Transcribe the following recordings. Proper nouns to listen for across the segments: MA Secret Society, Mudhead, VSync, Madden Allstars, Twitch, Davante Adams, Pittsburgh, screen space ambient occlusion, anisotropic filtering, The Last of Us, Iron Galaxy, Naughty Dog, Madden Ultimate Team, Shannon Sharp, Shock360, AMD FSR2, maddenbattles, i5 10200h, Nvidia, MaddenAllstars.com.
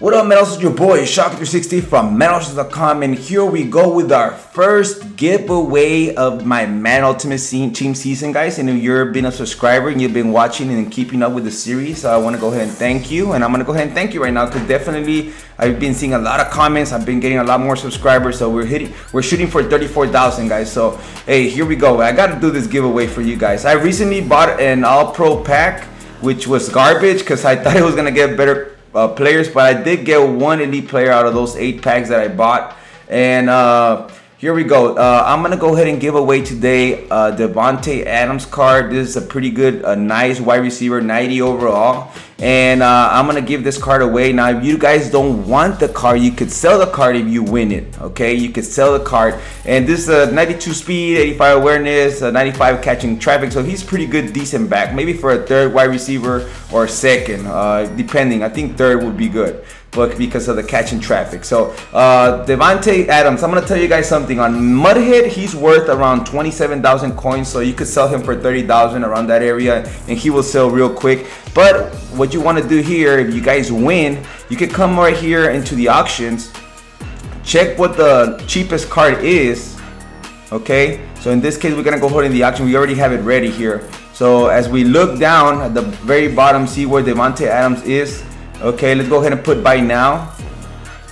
What up, Madden Allstars? Your boy Shock360 from MaddenAllstars.com, and here we go with our first giveaway of my Madden Ultimate Team season, guys. And if you've been a subscriber and you've been watching and keeping up with the series, I want to go ahead and thank you. And I'm going to go ahead and thank you right now because definitely I've been seeing a lot of comments. I've been getting a lot more subscribers, so we're shooting for 34,000, guys. So hey, here we go. I got to do this giveaway for you guys. I recently bought an All-Pro pack, which was garbage because I thought it was going to get better players, but I did get one elite player out of those 8 packs that I bought. And here we go. I'm gonna go ahead and give away today Davante Adams card. This is a pretty good, nice wide receiver, 90 overall, and I'm gonna give this card away. Now if you guys don't want the card, you could sell the card if you win it. Okay, you could sell the card. And this is a 92 speed, 85 awareness, 95 catching traffic, so he's pretty good, decent back, maybe for a third wide receiver or second, depending. I think third would be good, but because of the catching traffic. So Davante Adams, I'm gonna tell you guys something. On Mudhead, he's worth around 27,000 coins, so you could sell him for 30,000, around that area, and he will sell real quick. But what you want to do here, if you guys win, you could come right here into the auctions, check what the cheapest card is. Okay, so in this case, we're gonna go ahead in the auction. We already have it ready here. So as we look down at the very bottom, see where Davante Adams is. Okay, let's go ahead and put buy now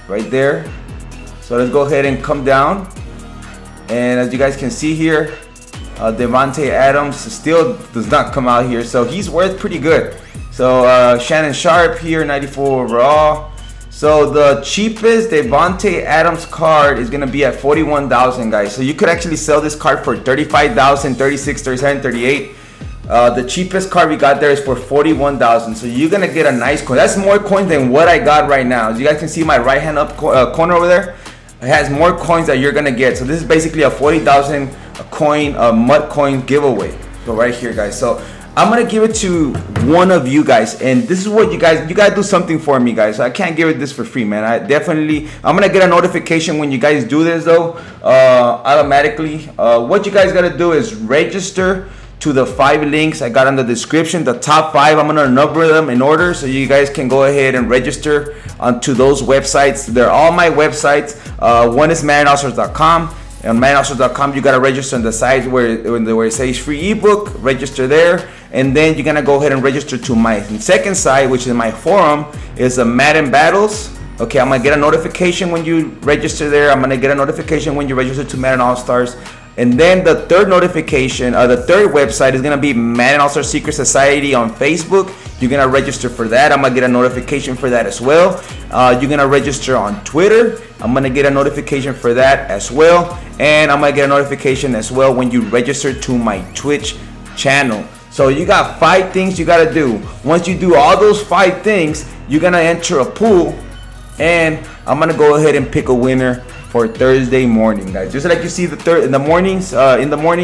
right there. So let's go ahead and come down, and as you guys can see here, Davante Adams still does not come out here, so he's worth pretty good. So Shannon Sharp here, 94 overall. So the cheapest Davante Adams card is gonna be at 41,000, guys. So you could actually sell this card for 35,000, 36, 37, 38. The cheapest card we got there is for 41,000, so you're gonna get a nice coin. That's more coins than what I got right now. As you guys can see, my right hand up corner over there, it has more coins that you're gonna get. So this is basically a 40,000 coin, a mud coin giveaway. So right here, guys. So I'm gonna give it to one of you guys, and this is what you gotta do something for me, guys. I can't give it this for free, man. I'm gonna get a notification when you guys do this, though, automatically. What you guys gotta do is register to the 5 links I got in the description, the top 5. I'm gonna number them in order so you guys can go ahead and register onto those websites. They're all my websites. One is MaddenAllstars.com. On MaddenAllstars.com, you gotta register on the site where it says free ebook. Register there, and then you're gonna go ahead and register to my second site, which is my forum, is the Madden Battles. Okay, I'm gonna get a notification when you register there. I'm gonna get a notification when you register to Madden All Stars. And then the third notification, or the third website, is gonna be Madden All-Star Secret Society on Facebook. You're gonna register for that. I'm gonna get a notification for that as well. You're gonna register on Twitter. I'm gonna get a notification for that as well. And I'm gonna get a notification as well when you register to my Twitch channel. So you got 5 things you gotta do. Once you do all those 5 things, you're gonna enter a pool, and I'm gonna go ahead and pick a winner for Thursday morning, guys. Just like you see the in the morning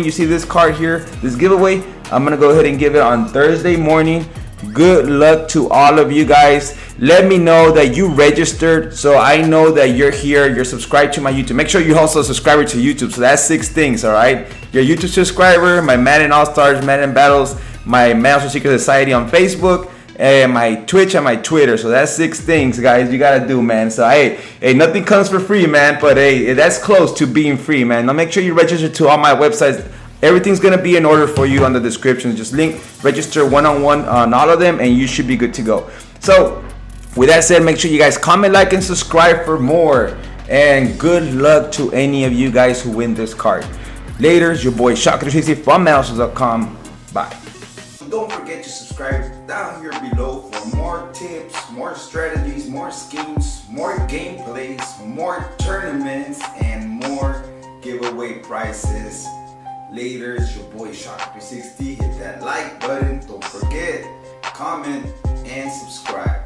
you see this card here, this giveaway. I'm gonna go ahead and give it on Thursday morning. Good luck to all of you guys. Let me know that you registered so I know that you're here, you're subscribed to my YouTube. Make sure you also subscribe to YouTube. So that's 6 things, all right? Your YouTube subscriber, my Madden All Stars, Madden Battles, my Madden All Stars Secret Society on Facebook, and my Twitch and my Twitter. So that's 6 things, guys, you gotta do, man. So hey, nothing comes for free, man, but hey, that's close to being free, man. Now make sure you register to all my websites. Everything's gonna be in order for you on the description. Just link, register one-on-one on all of them, and you should be good to go. So with that said, make sure you guys comment, like, and subscribe for more, and good luck to any of you guys who win this card. Later, your boy Shock360 from MaddenAllstars.com. Bye. Don't forget to subscribe down here below for more tips, more strategies, more schemes, more gameplays, more tournaments, and more giveaway prizes. Later, it's your boy Shock360. Hit that like button. Don't forget, comment, and subscribe.